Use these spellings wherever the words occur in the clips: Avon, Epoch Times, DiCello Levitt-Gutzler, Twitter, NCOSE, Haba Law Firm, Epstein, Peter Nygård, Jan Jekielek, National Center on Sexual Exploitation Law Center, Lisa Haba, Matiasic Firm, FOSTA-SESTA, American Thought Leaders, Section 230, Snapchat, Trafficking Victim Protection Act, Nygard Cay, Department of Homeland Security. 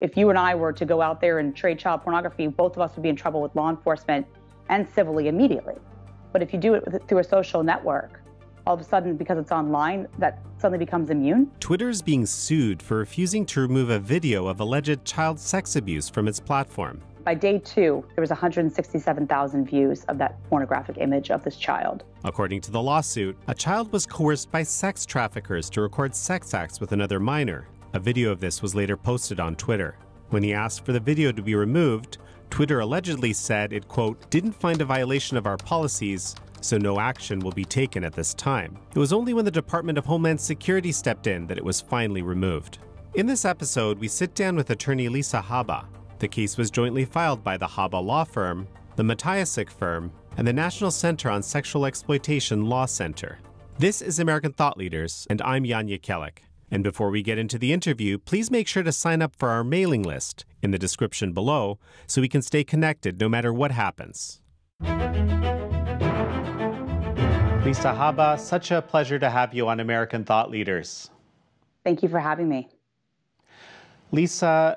If you and I were to go out there and trade child pornography, both of us would be in trouble with law enforcement and civilly immediately. But if you do it through a social network, all of a sudden, because it's online, that suddenly becomes immune. Twitter's being sued for refusing to remove a video of alleged child sex abuse from its platform. By day two, there was 167,000 views of that pornographic image of this child. According to the lawsuit, a child was coerced by sex traffickers to record sex acts with another minor. A video of this was later posted on Twitter. When he asked for the video to be removed, Twitter allegedly said it, quote, didn't find a violation of our policies, so no action will be taken at this time. It was only when the Department of Homeland Security stepped in that it was finally removed. In this episode, we sit down with attorney Lisa Haba. The case was jointly filed by the Haba Law Firm, the Matiasic Firm, and the National Center on Sexual Exploitation Law Center. This is American Thought Leaders, and I'm Jan Jekielek. And before we get into the interview, please make sure to sign up for our mailing list in the description below so we can stay connected no matter what happens. Lisa Haba, such a pleasure to have you on American Thought Leaders. Thank you for having me. Lisa,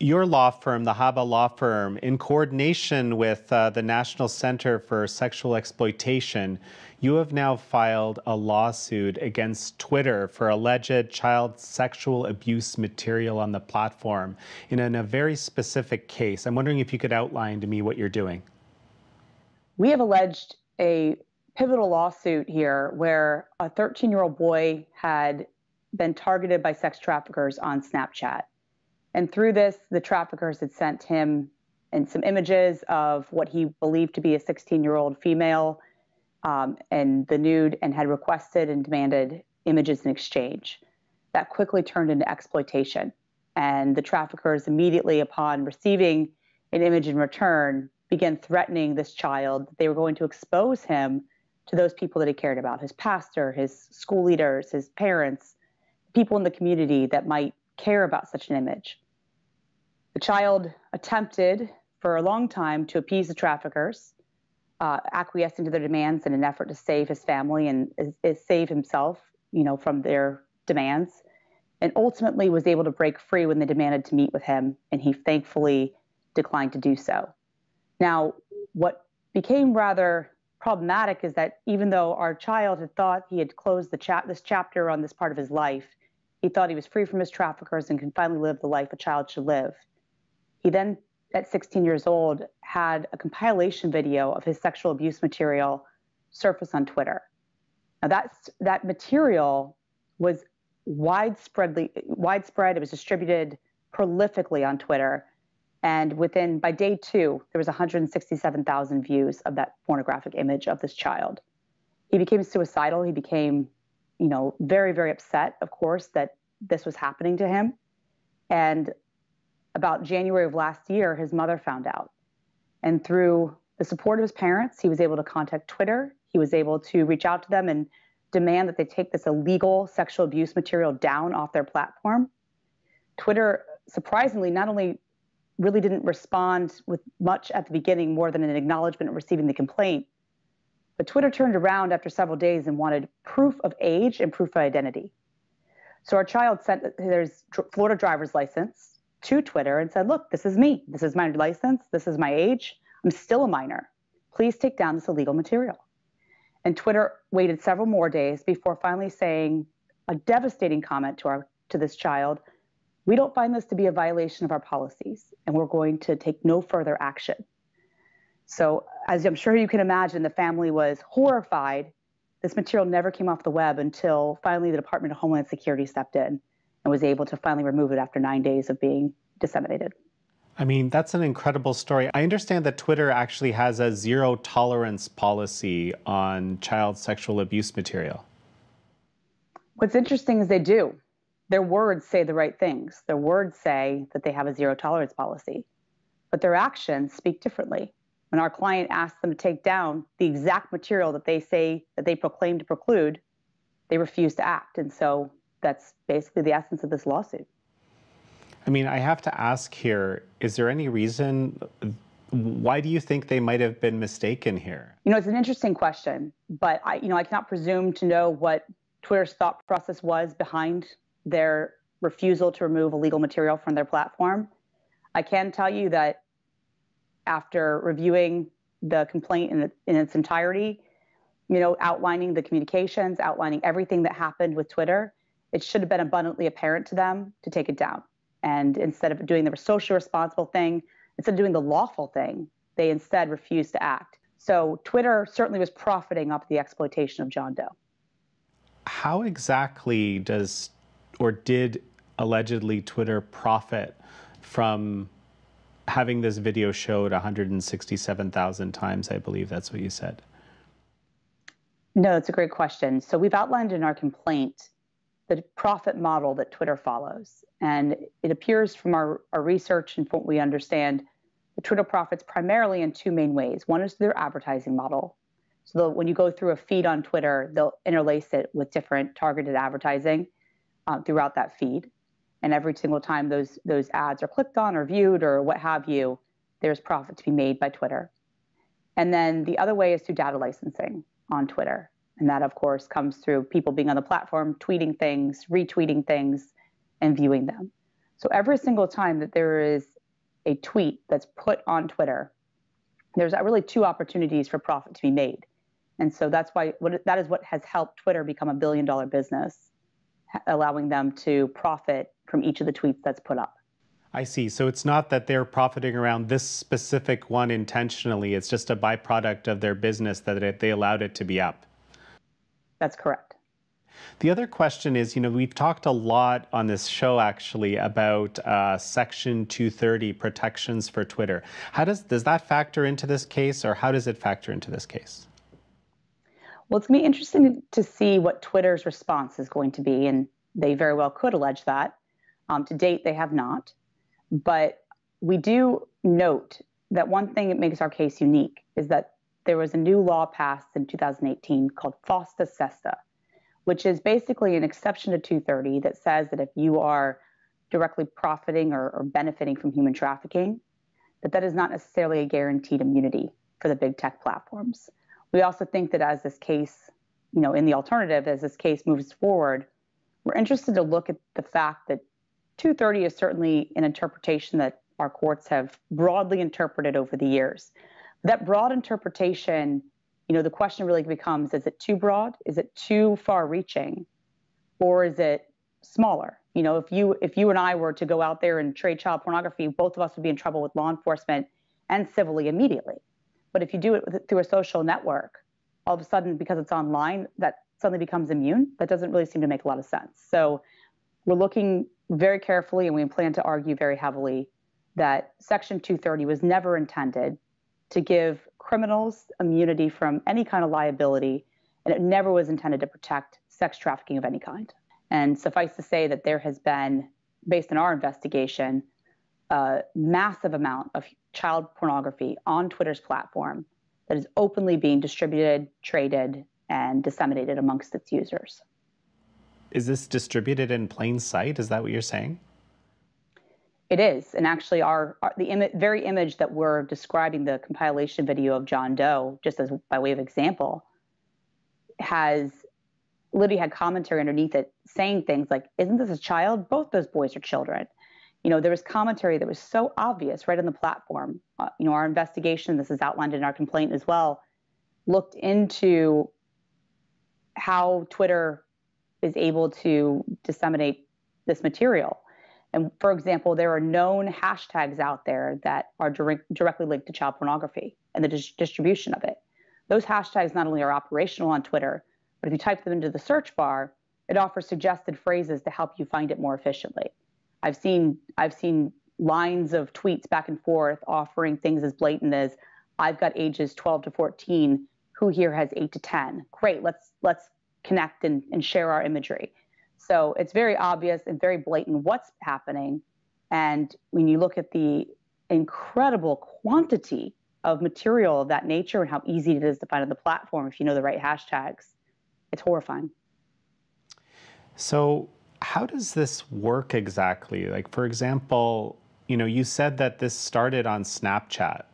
your law firm, the Haba Law Firm, in coordination with the National Center for Sexual Exploitation, you have now filed a lawsuit against Twitter for alleged child sexual abuse material on the platform in a very specific case. I'm wondering if you could outline to me what you're doing. We have alleged a pivotal lawsuit here where a 13-year-old boy had been targeted by sex traffickers on Snapchat. And through this, the traffickers had sent him in some images of what he believed to be a 16-year-old female and the nude, and had requested and demanded images in exchange. That quickly turned into exploitation. And the traffickers, immediately upon receiving an image in return, began threatening this child that they were going to expose him to those people that he cared about, his pastor, his school leaders, his parents, people in the community that might care about such an image. The child attempted for a long time to appease the traffickers, acquiescing to their demands in an effort to save his family and save himself, you know, from their demands, and ultimately was able to break free when they demanded to meet with him, and he thankfully declined to do so. Now, what became rather problematic is that even though our child had thought he had closed the this chapter on this part of his life, he thought he was free from his traffickers and could finally live the life a child should live. He then, at 16 years old, had a compilation video of his sexual abuse material surface on Twitter. Now that material was widespread. It was distributed prolifically on Twitter. And by day two, there was 167,000 views of that pornographic image of this child. He became suicidal. He became, you know, very, very upset, of course, that this was happening to him. And about January of last year, his mother found out. And through the support of his parents, he was able to contact Twitter. He was able to reach out to them and demand that they take this illegal sexual abuse material down off their platform. Twitter, surprisingly, not only really didn't respond with much at the beginning, more than an acknowledgement of receiving the complaint, but Twitter turned around after several days and wanted proof of age and proof of identity. So our child sent his Florida driver's license to Twitter and said, look, this is me. This is my license. This is my age. I'm still a minor. Please take down this illegal material. And Twitter waited several more days before finally saying a devastating comment to this child. We don't find this to be a violation of our policies, and we're going to take no further action. So as I'm sure you can imagine, the family was horrified. This material never came off the web until finally the Department of Homeland Security stepped in and was able to finally remove it after 9 days of being disseminated. I mean, that's an incredible story. I understand that Twitter actually has a zero tolerance policy on child sexual abuse material. What's interesting is they do. Their words say the right things. Their words say that they have a zero tolerance policy, but their actions speak differently. When our client asked them to take down the exact material that they say that they proclaim to preclude, they refused to act. And so that's basically the essence of this lawsuit. I mean, I have to ask here, is there any reason, why do you think they might have been mistaken here? You know, it's an interesting question, but I cannot presume to know what Twitter's thought process was behind their refusal to remove illegal material from their platform. I can tell you that after reviewing the complaint in its entirety, you know, outlining the communications, outlining everything that happened with Twitter, it should have been abundantly apparent to them to take it down. And instead of doing the socially responsible thing, instead of doing the lawful thing, they instead refused to act. So Twitter certainly was profiting off the exploitation of John Doe. How exactly does or did allegedly Twitter profit from having this video showed 167,000 times? I believe that's what you said. No, that's a great question. So we've outlined in our complaint the profit model that Twitter follows. And it appears from our research and from what we understand, the Twitter profits primarily in two main ways. One is through their advertising model. So when you go through a feed on Twitter, they'll interlace it with different targeted advertising throughout that feed. And every single time those ads are clicked on or viewed or what have you, there's profit to be made by Twitter. And then the other way is through data licensing on Twitter. And that, of course, comes through people being on the platform, tweeting things, retweeting things, and viewing them. So every single time that there is a tweet that's put on Twitter, there's really two opportunities for profit to be made. And so that's why that is what has helped Twitter become a billion-dollar business, allowing them to profit from each of the tweets that's put up. I see. So it's not that they're profiting around this specific one intentionally. It's just a byproduct of their business that they allowed it to be up. That's correct. The other question is, you know, we've talked a lot on this show actually about Section 230 protections for Twitter. How does that factor into this case, or how does it factor into this case? Well, it's going to be interesting to see what Twitter's response is going to be, and they very well could allege that. To date, they have not. But we do note that one thing that makes our case unique is that there was a new law passed in 2018 called FOSTA-SESTA, which is basically an exception to 230 that says that if you are directly profiting or benefiting from human trafficking, that is not necessarily a guaranteed immunity for the big tech platforms. We also think that as this case, you know, in the alternative, as this case moves forward, we're interested to look at the fact that 230 is certainly an interpretation that our courts have broadly interpreted over the years. That broad interpretation, you know, the question really becomes, is it too broad? Is it too far reaching? Or is it smaller? You know, if you and I were to go out there and trade child pornography, both of us would be in trouble with law enforcement and civilly immediately. But if you do it through a social network, all of a sudden, because it's online, that suddenly becomes immune. That doesn't really seem to make a lot of sense. So we're looking very carefully, and we plan to argue very heavily that Section 230 was never intended to give criminals immunity from any kind of liability, and it never was intended to protect sex trafficking of any kind. And suffice to say that there has been, based on our investigation, a massive amount of child pornography on Twitter's platform that is openly being distributed, traded, and disseminated amongst its users. Is this distributed in plain sight? Is that what you're saying? It is, and actually the very image that we're describing, the compilation video of John Doe, just as by way of example, has literally had commentary underneath it saying things like, "Isn't this a child? Both those boys are children." You know, there was commentary that was so obvious right on the platform. You know, our investigation, this is outlined in our complaint as well, looked into how Twitter is able to disseminate this material. And for example, there are known hashtags out there that are directly linked to child pornography and the distribution of it. Those hashtags not only are operational on Twitter, but if you type them into the search bar, it offers suggested phrases to help you find it more efficiently. I've seen lines of tweets back and forth offering things as blatant as, "I've got ages 12 to 14, who here has 8 to 10? Great, let's connect and share our imagery." So it's very obvious and very blatant what's happening. And when you look at the incredible quantity of material of that nature and how easy it is to find on the platform if you know the right hashtags, it's horrifying. So how does this work exactly? Like, for example, you know, you said that this started on Snapchat,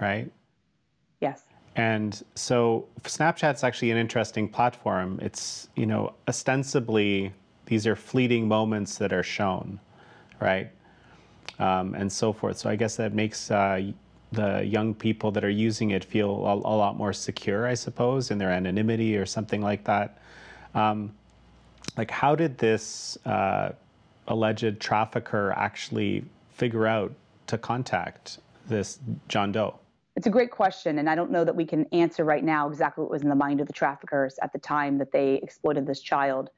right? Yes. And so Snapchat's actually an interesting platform. It's, you know, ostensibly these are fleeting moments that are shown, right? And so forth. So I guess that makes the young people that are using it feel a lot more secure, I suppose, in their anonymity or something like that. Like, how did this alleged trafficker actually figure out to contact this John Doe? It's a great question, and I don't know that we can answer right now exactly what was in the mind of the traffickers at the time that they exploited this child.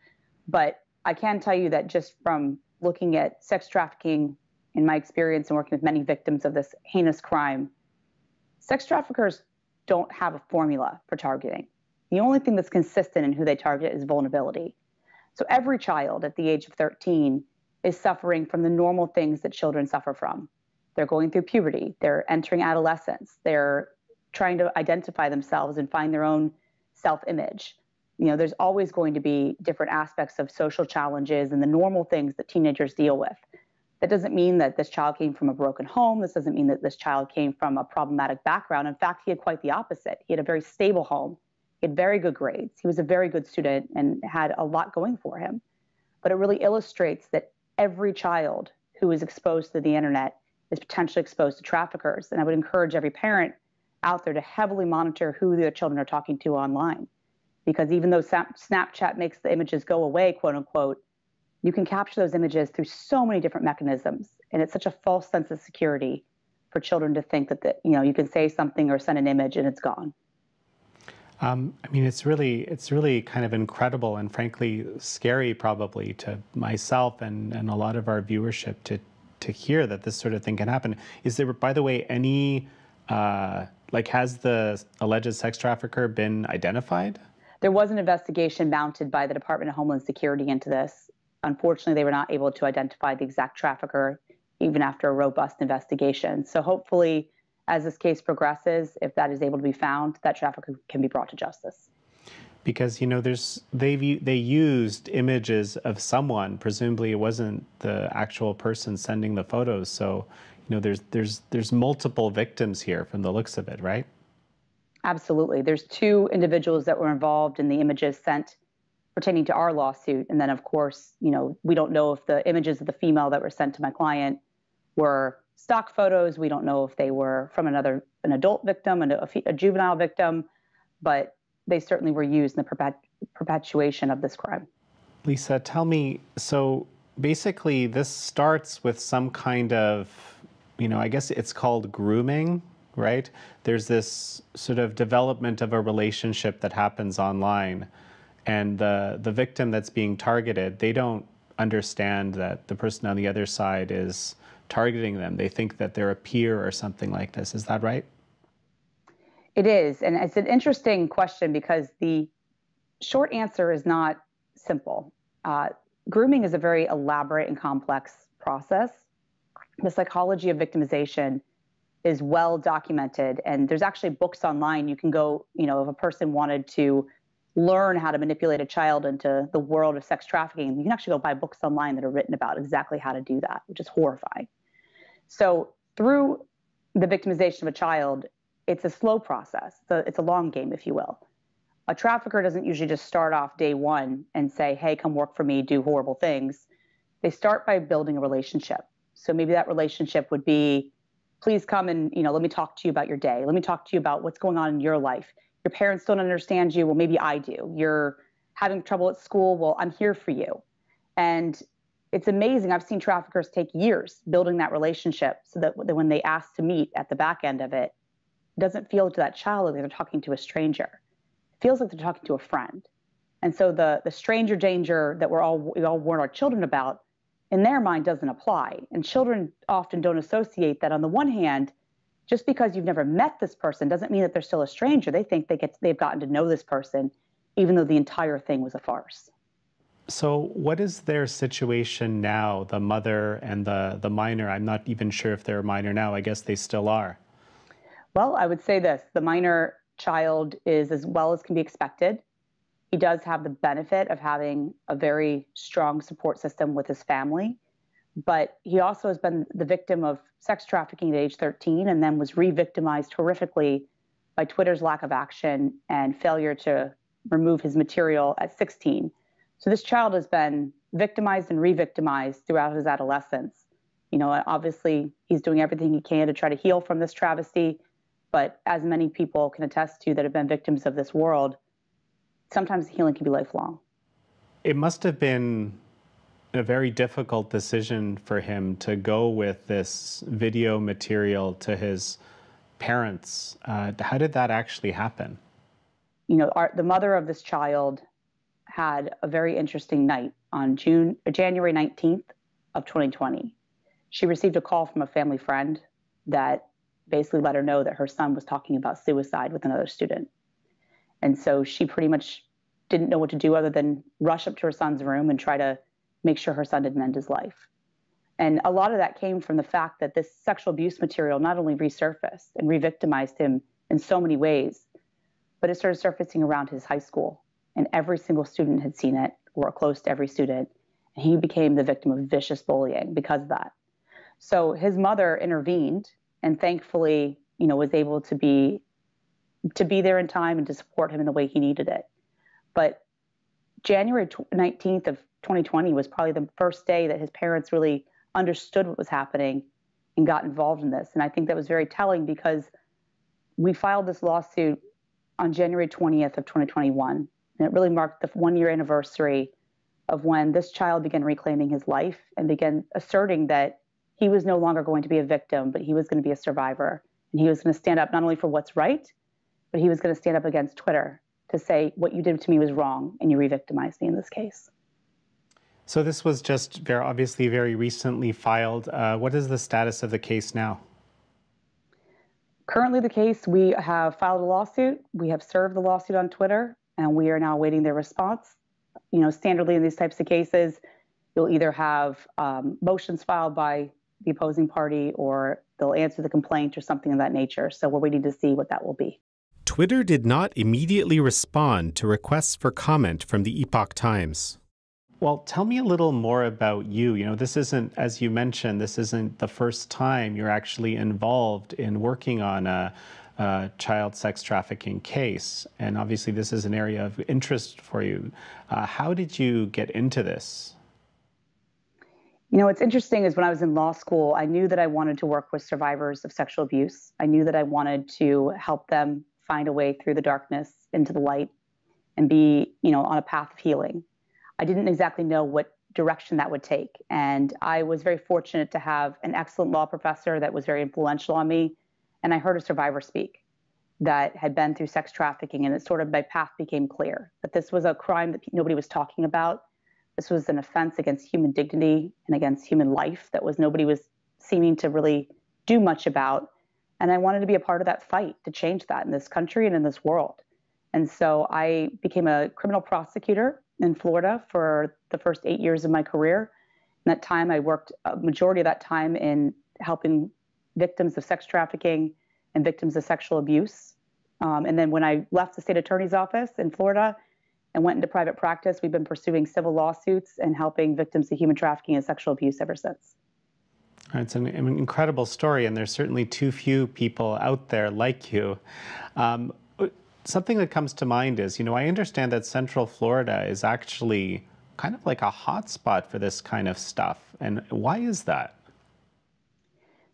But I can tell you that just from looking at sex trafficking, in my experience and working with many victims of this heinous crime, sex traffickers don't have a formula for targeting. The only thing that's consistent in who they target is vulnerability. So every child at the age of 13 is suffering from the normal things that children suffer from. They're going through puberty, they're entering adolescence, they're trying to identify themselves and find their own self-image. You know, there's always going to be different aspects of social challenges and the normal things that teenagers deal with. That doesn't mean that this child came from a broken home. This doesn't mean that this child came from a problematic background. In fact, he had quite the opposite. He had a very stable home. He had very good grades. He was a very good student and had a lot going for him. But it really illustrates that every child who is exposed to the internet is potentially exposed to traffickers. And I would encourage every parent out there to heavily monitor who their children are talking to online. Because even though Snapchat makes the images go away, quote unquote, you can capture those images through so many different mechanisms. And it's such a false sense of security for children to think that, you know, you can say something or send an image and it's gone. I mean, it's really kind of incredible and frankly scary probably to myself and a lot of our viewership to hear that this sort of thing can happen. Is there, by the way, any, like, has the alleged sex trafficker been identified? There was an investigation mounted by the Department of Homeland Security into this. Unfortunately, they were not able to identify the exact trafficker, even after a robust investigation. So hopefully, as this case progresses, if that is able to be found, that trafficker can be brought to justice. Because, you know, they used images of someone. Presumably, it wasn't the actual person sending the photos. So, you know, there's multiple victims here from the looks of it, right? Absolutely. There's two individuals that were involved in the images sent pertaining to our lawsuit. And then, of course, you know, we don't know if the images of the female that were sent to my client were stock photos. We don't know if they were from an adult victim and a juvenile victim, but they certainly were used in the perpetuation of this crime. Lisa, tell me, so basically this starts with some kind of, you know, I guess it's called grooming, right? There's this sort of development of a relationship that happens online. And the victim that's being targeted, they don't understand that the person on the other side is targeting them. They think that they're a peer or something like this. Is that right? It is. And it's an interesting question because the short answer is not simple. Grooming is a very elaborate and complex process. The psychology of victimization is well documented. And there's actually books online. You can go, you know, if a person wanted to learn how to manipulate a child into the world of sex trafficking, you can actually go buy books online that are written about exactly how to do that, which is horrifying. So through the victimization of a child, it's a slow process. So it's a long game, if you will. A trafficker doesn't usually just start off day one and say, hey, come work for me, do horrible things. They start by building a relationship. So maybe that relationship would be, please come and, you know, let me talk to you about your day. Let me talk to you about what's going on in your life. Your parents don't understand you. Well, maybe I do. You're having trouble at school. Well, I'm here for you. And it's amazing. I've seen traffickers take years building that relationship so that when they ask to meet at the back end of it, it doesn't feel to that child like they're talking to a stranger. It feels like they're talking to a friend. And so the stranger danger that we all warn our children about in their mind doesn't apply. And children often don't associate that. On the one hand, just because you've never met this person doesn't mean that they're still a stranger. They think they've gotten to know this person, even though the entire thing was a farce. So what is their situation now, the mother and the minor? I'm not even sure if they're a minor now. I guess they still are. Well, I would say this. The minor child is as well as can be expected. He does have the benefit of having a very strong support system with his family. But he also has been the victim of sex trafficking at age 13 and then was re-victimized horrifically by Twitter's lack of action and failure to remove his material at 16. So this child has been victimized and re-victimized throughout his adolescence. You know, obviously he's doing everything he can to try to heal from this travesty, but as many people can attest to that have been victims of this world, sometimes healing can be lifelong. It must have been a very difficult decision for him to go with this video material to his parents. How did that actually happen? You know, the mother of this child had a very interesting night on January 19th of 2020. She received a call from a family friend that basically let her know that her son was talking about suicide with another student. And so she pretty much didn't know what to do other than rush up to her son's room and try to make sure her son didn't end his life. And a lot of that came from the fact that this sexual abuse material not only resurfaced and re-victimized him in so many ways, but it started surfacing around his high school. And every single student had seen it, or close to every student. And he became the victim of vicious bullying because of that. So his mother intervened and thankfully, you know, was able to be there in time and to support him in the way he needed it. But January 19th of 2020 was probably the first day that his parents really understood what was happening and got involved in this. And I think that was very telling because we filed this lawsuit on January 20th of 2021. And it really marked the one-year anniversary of when this child began reclaiming his life and began asserting that he was no longer going to be a victim, but he was going to be a survivor. And he was going to stand up not only for what's right, but he was going to stand up against Twitter to say, what you did to me was wrong, and you re-victimized me in this case. So this was just very obviously very recently filed. What is the status of the case now? Currently the case, we have filed a lawsuit. We have served the lawsuit on Twitter, and we are now awaiting their response. You know, standardly in these types of cases, you'll either have motions filed by the opposing party, or they'll answer the complaint or something of that nature. So we're waiting to see what that will be. Twitter did not immediately respond to requests for comment from the Epoch Times. Well, tell me a little more about you. You know, this isn't, as you mentioned, this isn't the first time you're actually involved in working on a child sex trafficking case. And obviously this is an area of interest for you. How did you get into this? You know, what's interesting is when I was in law school, I knew that I wanted to work with survivors of sexual abuse. I knew that I wanted to help them find a way through the darkness into the light and be, you know, on a path of healing. I didn't exactly know what direction that would take. And I was very fortunate to have an excellent law professor that was very influential on me. And I heard a survivor speak that had been through sex trafficking. And it sort of, my path became clear that this was a crime that nobody was talking about. This was an offense against human dignity and against human life that was nobody was seeming to really do much about. And I wanted to be a part of that fight to change that in this country and in this world. And so I became a criminal prosecutor in Florida for the first 8 years of my career. In that time, I worked a majority of that time in helping victims of sex trafficking and victims of sexual abuse. And then when I left the state attorney's office in Florida, and went into private practice, we've been pursuing civil lawsuits and helping victims of human trafficking and sexual abuse ever since. It's an incredible story, and there's certainly too few people out there like you. Something that comes to mind is, you know, I understand that Central Florida is actually kind of like a hotspot for this kind of stuff. And why is that?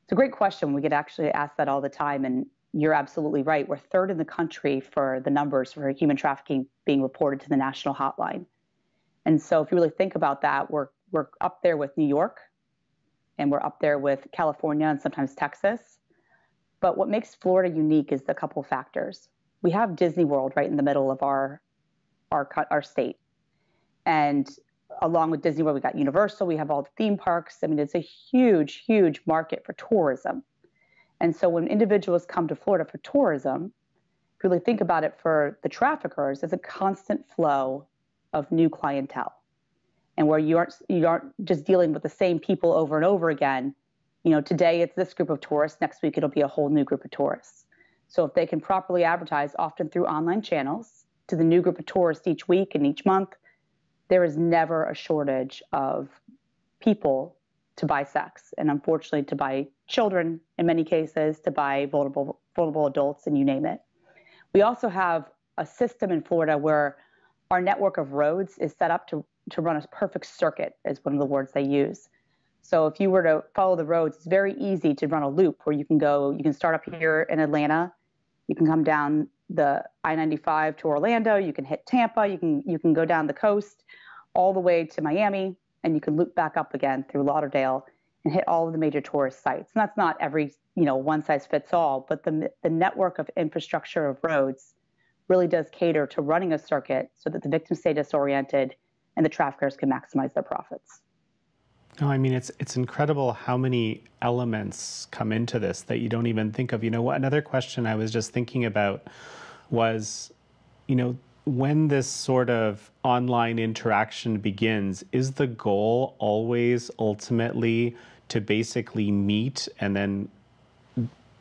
It's a great question. We get actually asked that all the time. And you're absolutely right. We're third in the country for the numbers for human trafficking being reported to the national hotline. And so if you really think about that, we're up there with New York, and we're up there with California and sometimes Texas. But what makes Florida unique is the couple factors. We have Disney World right in the middle of our state. And along with Disney World, we got Universal, we have all the theme parks. I mean, it's a huge, huge market for tourism. And so when individuals come to Florida for tourism, if you really think about it, for the traffickers, there's a constant flow of new clientele. And where you aren't just dealing with the same people over and over again, you know, today it's this group of tourists, next week it'll be a whole new group of tourists. So if they can properly advertise, often through online channels, to the new group of tourists each week and each month, there is never a shortage of people to buy sex, and unfortunately to buy children in many cases, to buy vulnerable adults, and you name it. We also have a system in Florida where our network of roads is set up to run a perfect circuit is one of the words they use. So if you were to follow the roads, it's very easy to run a loop where you can go, you can start up here in Atlanta, you can come down the I-95 to Orlando, you can hit Tampa, you can go down the coast all the way to Miami, and you can loop back up again through Lauderdale and hit all of the major tourist sites. And that's not every, you know, one size fits all, but the network of infrastructure of roads really does cater to running a circuit so that the victims stay disoriented and the traffickers can maximize their profits. No, I mean, it's incredible how many elements come into this that you don't even think of. You know, another question I was just thinking about was, you know, when this sort of online interaction begins, is the goal always ultimately to basically meet and then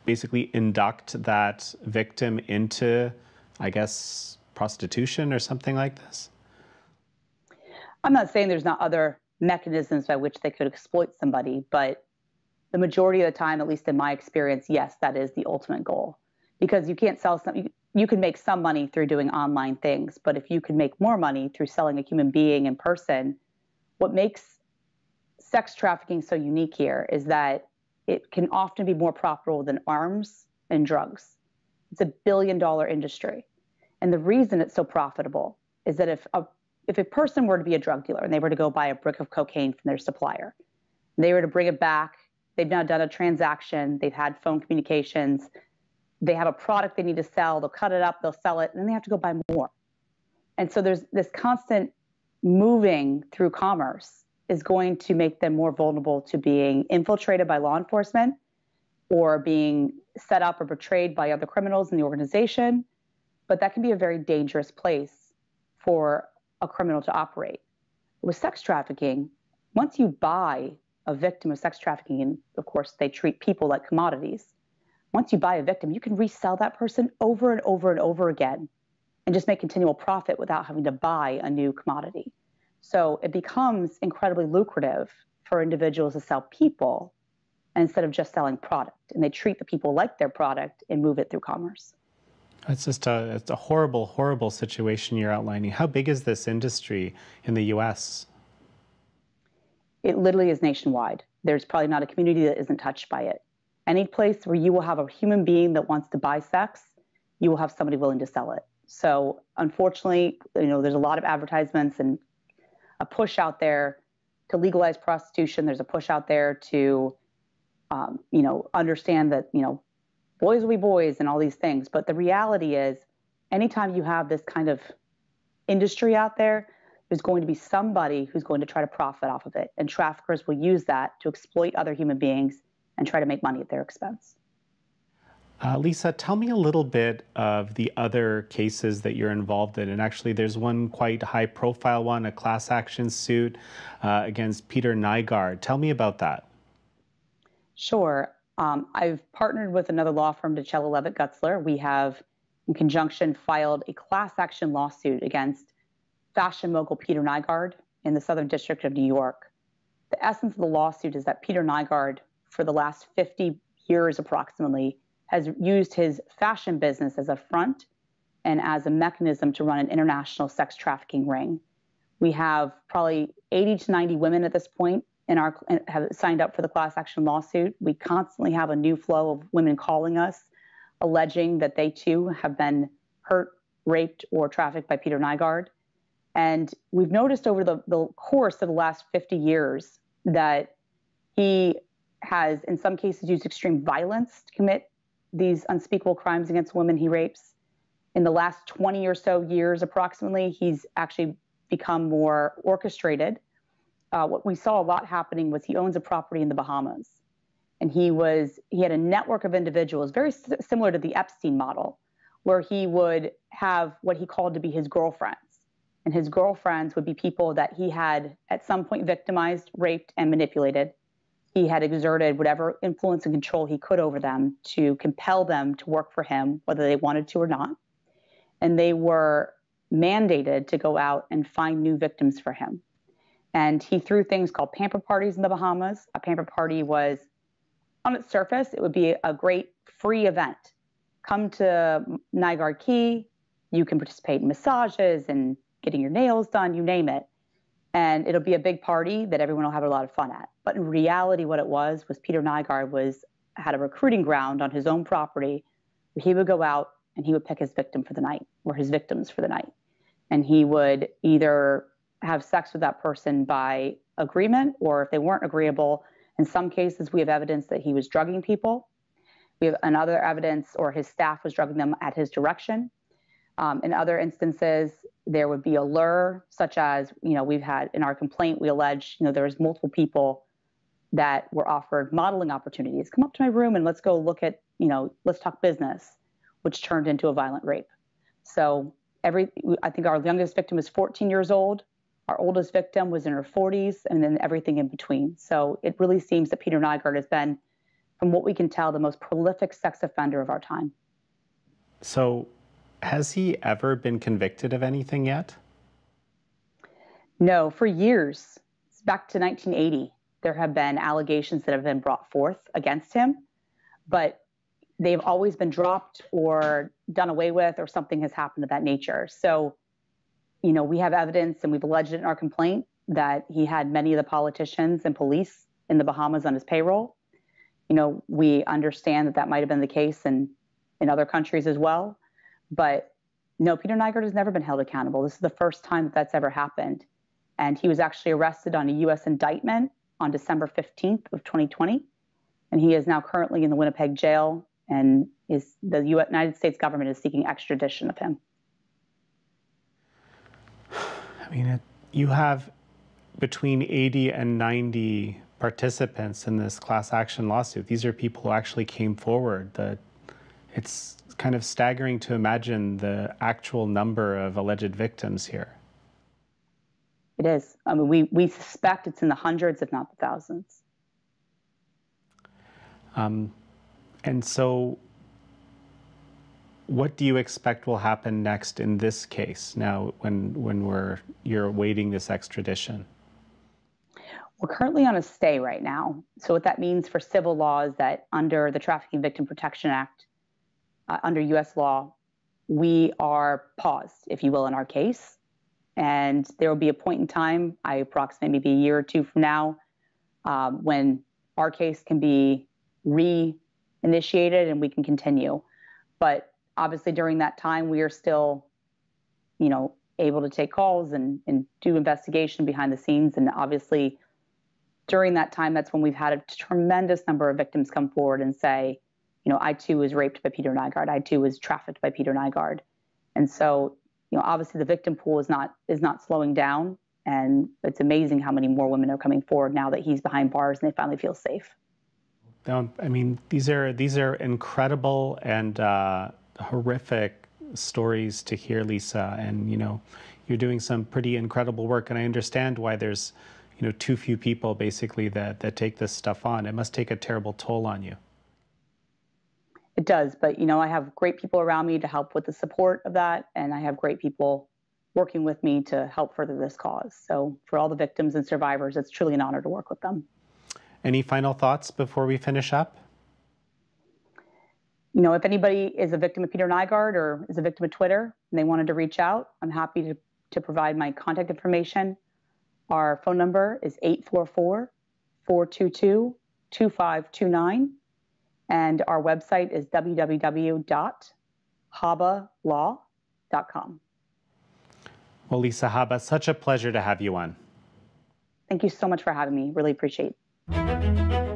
basically induct that victim into, I guess, prostitution or something like this? I'm not saying there's not other mechanisms by which they could exploit somebody, but the majority of the time, at least in my experience, yes, that is the ultimate goal. Because you can't sell something, you can make some money through doing online things, but if you can make more money through selling a human being in person, what makes sex trafficking so unique here is that it can often be more profitable than arms and drugs. It's $1 billion industry. And the reason it's so profitable is that if a person were to be a drug dealer and they were to go buy a brick of cocaine from their supplier, they were to bring it back, they've now done a transaction, they've had phone communications, they have a product they need to sell, they'll cut it up, they'll sell it, and then they have to go buy more. And so there's this constant moving through commerce is going to make them more vulnerable to being infiltrated by law enforcement or being set up or betrayed by other criminals in the organization. But that can be a very dangerous place for a criminal to operate. With sex trafficking, once you buy a victim of sex trafficking, and of course they treat people like commodities, once you buy a victim, you can resell that person over and over and over again and just make continual profit without having to buy a new commodity. So it becomes incredibly lucrative for individuals to sell people instead of just selling product. And they treat the people like their product and move it through commerce. It's just it's a horrible, horrible situation you're outlining. How big is this industry in the U.S.? It literally is nationwide. There's probably not a community that isn't touched by it. Any place where you will have a human being that wants to buy sex, you will have somebody willing to sell it. So unfortunately, you know, there's a lot of advertisements and a push out there to legalize prostitution. There's a push out there to, you know, understand that, you know, boys will be boys and all these things. But the reality is, anytime you have this kind of industry out there, there's going to be somebody who's going to try to profit off of it. And traffickers will use that to exploit other human beings and try to make money at their expense. Lisa, tell me a little bit of the other cases that you're involved in. And actually, there's one quite high-profile one, a class action suit against Peter Nygård. Tell me about that. Sure. I've partnered with another law firm, DiCello Levitt-Gutzler. We have, in conjunction, filed a class action lawsuit against fashion mogul Peter Nygård in the Southern District of New York. The essence of the lawsuit is that Peter Nygård, for the last 50 years approximately, has used his fashion business as a front and as a mechanism to run an international sex trafficking ring. We have probably 80 to 90 women at this point have signed up for the class action lawsuit. We constantly have a new flow of women calling us, alleging that they too have been hurt, raped, or trafficked by Peter Nygård. And we've noticed over the course of the last 50 years that he has, in some cases, used extreme violence to commit these unspeakable crimes against women he rapes. In the last 20 or so years, approximately, he's actually become more orchestrated. What we saw a lot happening was he owns a property in the Bahamas, and he had a network of individuals very similar to the Epstein model, where he would have what he called to be his girlfriends, and his girlfriends would be people that he had at some point victimized, raped, and manipulated. He had exerted whatever influence and control he could over them to compel them to work for him, whether they wanted to or not, and they were mandated to go out and find new victims for him. And he threw things called pamper parties in the Bahamas. A pamper party was, on its surface, it would be a great free event. Come to Nygard Cay, you can participate in massages and getting your nails done, you name it. And it'll be a big party that everyone will have a lot of fun at. But in reality, what it was Peter Nygård had a recruiting ground on his own property where he would go out and he would pick his victim for the night, or his victims for the night. And he would either have sex with that person by agreement, or if they weren't agreeable, in some cases we have evidence that he was drugging people. We have another evidence, or his staff was drugging them at his direction. In other instances, there would be a lure, such as, we've had in our complaint, we allege, there was multiple people that were offered modeling opportunities. Come up to my room and let's go look at, let's talk business, which turned into a violent rape. So I think our youngest victim was 14 years old. Our oldest victim was in her 40s, and then everything in between. So it really seems that Peter Nygård has been, from what we can tell, the most prolific sex offender of our time. So has he ever been convicted of anything yet? No, for years. It's back to 1980. There have been allegations that have been brought forth against him, but they've always been dropped or done away with, or something has happened of that nature. So, we have evidence, and we've alleged it in our complaint, that he had many of the politicians and police in the Bahamas on his payroll. We understand that might have been the case in other countries as well. But no, Peter Nygård has never been held accountable. This is the first time that that's ever happened. And he was actually arrested on a U.S. indictment on December 15th of 2020. And he is now currently in the Winnipeg jail, and the United States government is seeking extradition of him. I mean, you have between 80 and 90 participants in this class action lawsuit. These are people who actually came forward. It's kind of staggering to imagine the actual number of alleged victims here. It is. I mean, we suspect it's in the hundreds, if not the thousands. And so what do you expect will happen next in this case now when you're awaiting this extradition? We're currently on a stay right now. So what that means for civil law is that under the Trafficking Victim Protection Act, under U.S. law, we are paused, if you will, in our case. And there will be a point in time, I approximate maybe a year or two from now, when our case can be reinitiated and we can continue. But obviously during that time, we are still, able to take calls and do investigation behind the scenes. And obviously during that time, that's when we've had a tremendous number of victims come forward and say, I too was raped by Peter Nygård. I too was trafficked by Peter Nygård. And so, obviously the victim pool is not slowing down. And it's amazing how many more women are coming forward now that he's behind bars and they finally feel safe. I mean, these are incredible and horrific stories to hear, Lisa. And, you're doing some pretty incredible work. And I understand why there's, too few people basically that take this stuff on. It must take a terrible toll on you. It does, but I have great people around me to help with the support of that, and I have great people working with me to help further this cause. So for all the victims and survivors, it's truly an honor to work with them. Any final thoughts before we finish up? If anybody is a victim of Peter Nygård or is a victim of Twitter and they wanted to reach out, I'm happy to provide my contact information. Our phone number is 844-422-2529. And our website is www.habalaw.com. Well, Lisa Haba, such a pleasure to have you on. Thank you so much for having me. Really appreciate it.